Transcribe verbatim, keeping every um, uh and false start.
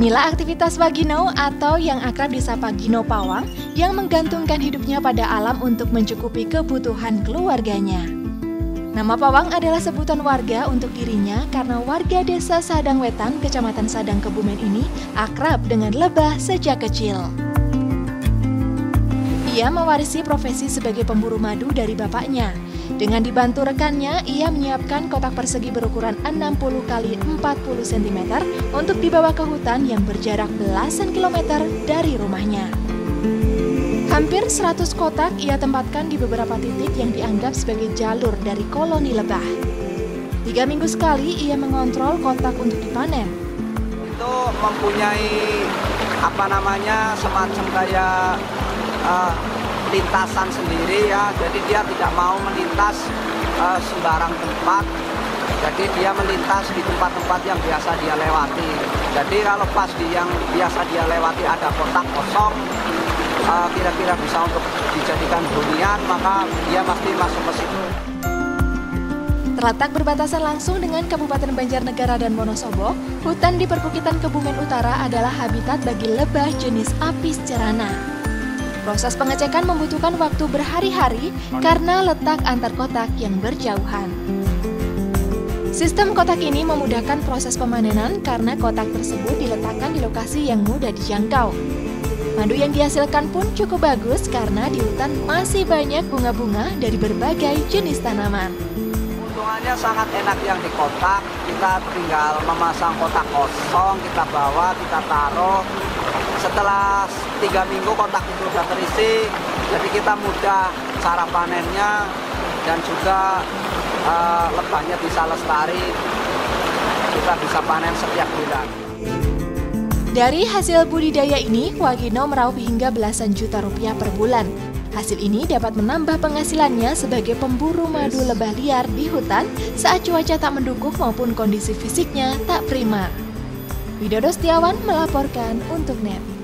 Inilah aktivitas Wagino atau yang akrab disapa Gino Pawang yang menggantungkan hidupnya pada alam untuk mencukupi kebutuhan keluarganya. Nama Pawang adalah sebutan warga untuk dirinya karena warga Desa Sadang Wetan, Kecamatan Sadang, Kebumen ini akrab dengan lebah sejak kecil. Ia mewarisi profesi sebagai pemburu madu dari bapaknya. Dengan dibantu rekannya, ia menyiapkan kotak persegi berukuran enam puluh kali empat puluh sentimeter untuk dibawa ke hutan yang berjarak belasan kilometer dari rumahnya. Hampir seratus kotak ia tempatkan di beberapa titik yang dianggap sebagai jalur dari koloni lebah. Tiga minggu sekali ia mengontrol kotak untuk dipanen. Itu mempunyai apa namanya semacam kayak Uh, lintasan sendiri ya, jadi dia tidak mau melintas uh, sembarang tempat, jadi dia melintas di tempat-tempat yang biasa dia lewati. Jadi kalau pas di yang biasa dia lewati ada kotak kosong, kira-kira uh, bisa untuk dijadikan hunian, maka dia pasti masuk ke situ. Terletak berbatasan langsung dengan Kabupaten Banjarnegara dan Wonosobo, hutan di perbukitan Kebumen Utara adalah habitat bagi lebah jenis Apis Cerana. Proses pengecekan membutuhkan waktu berhari-hari karena letak antar kotak yang berjauhan. Sistem kotak ini memudahkan proses pemanenan karena kotak tersebut diletakkan di lokasi yang mudah dijangkau. Madu yang dihasilkan pun cukup bagus karena di hutan masih banyak bunga-bunga dari berbagai jenis tanaman. Untungannya sangat enak yang di kotak, kita tinggal memasang kotak kosong, kita bawa, kita taruh. Setelah tiga minggu kotak itu sudah terisi, jadi kita mudah cara panennya dan juga e, lebahnya bisa lestari, kita bisa panen setiap bulan. Dari hasil budidaya ini, Wagino meraup hingga belasan juta rupiah per bulan. Hasil ini dapat menambah penghasilannya sebagai pemburu madu lebah liar di hutan saat cuaca tak mendukung maupun kondisi fisiknya tak prima. Widodo Setiawan melaporkan untuk Net.